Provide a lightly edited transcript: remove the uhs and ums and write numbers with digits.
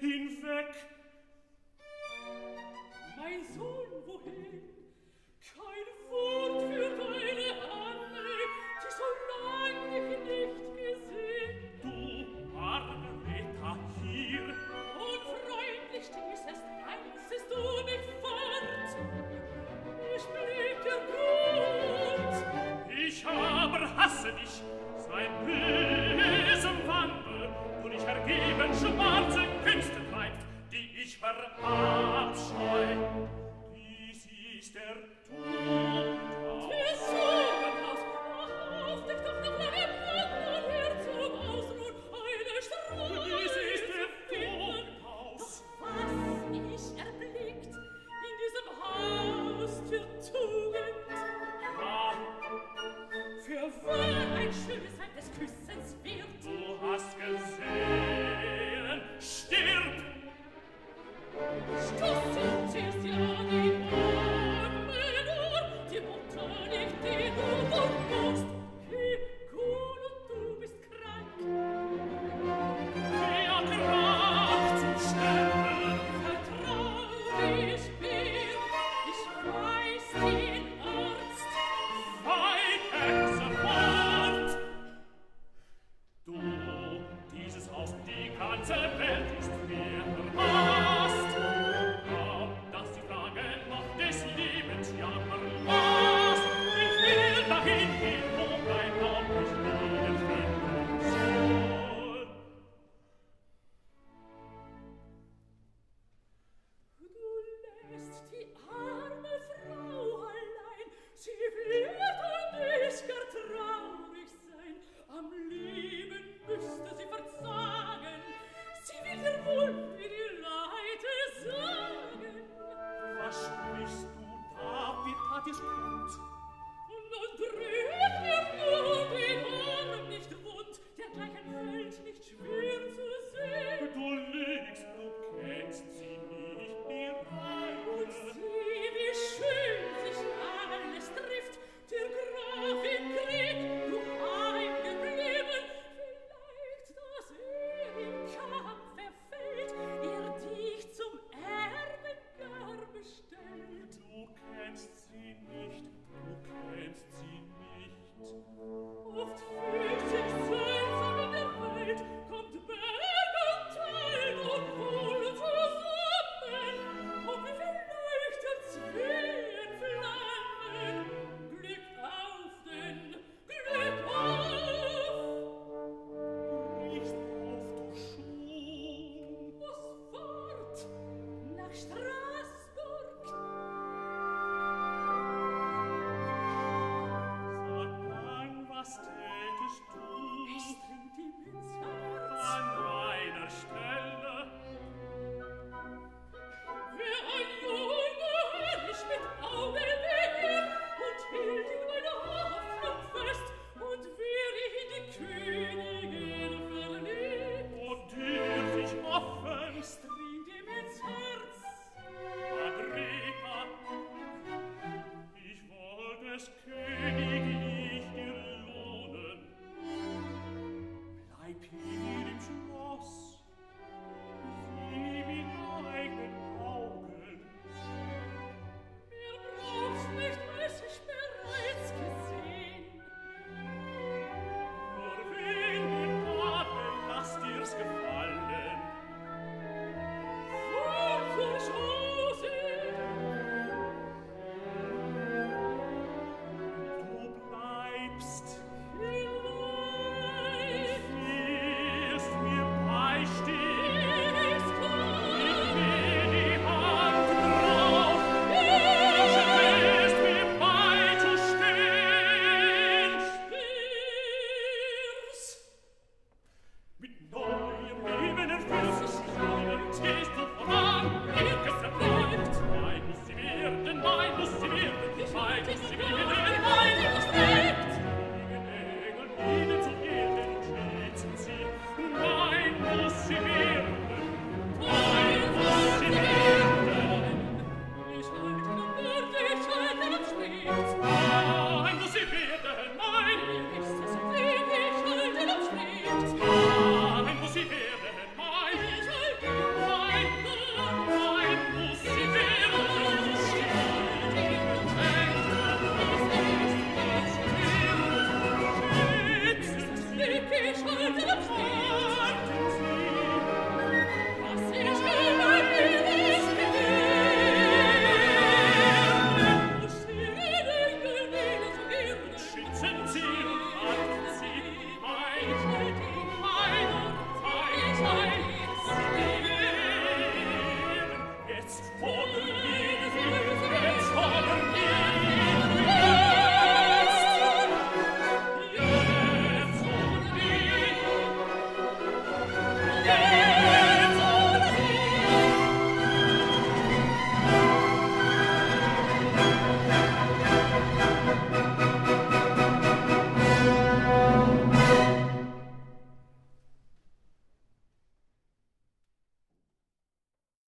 Hinweg, mein Sohn, wohin? Kein Wort für deine Anne, die so lange nicht gesehen. Du arme Rita hier, unfreundlich dieses reizest du mich fort. Ich blieb dir gut. Ich aber hasse dich, seit bösem Wandel, und ich ergeben schwarze Künste treibt, die ich verabscheu. Dies ist der Tod. Wir suchen aus, mach auf dich doch noch lange Platten und Herz um Ausruhen, eine Strahl. Dies ist der Tod. Doch was ich erblickt in diesem Haus für Tugend. Ja, für wahr ein schönes Heim des Küssens wird. Du hast gesehen. Stirb! Stoß und ziehst dir an die Arme nur,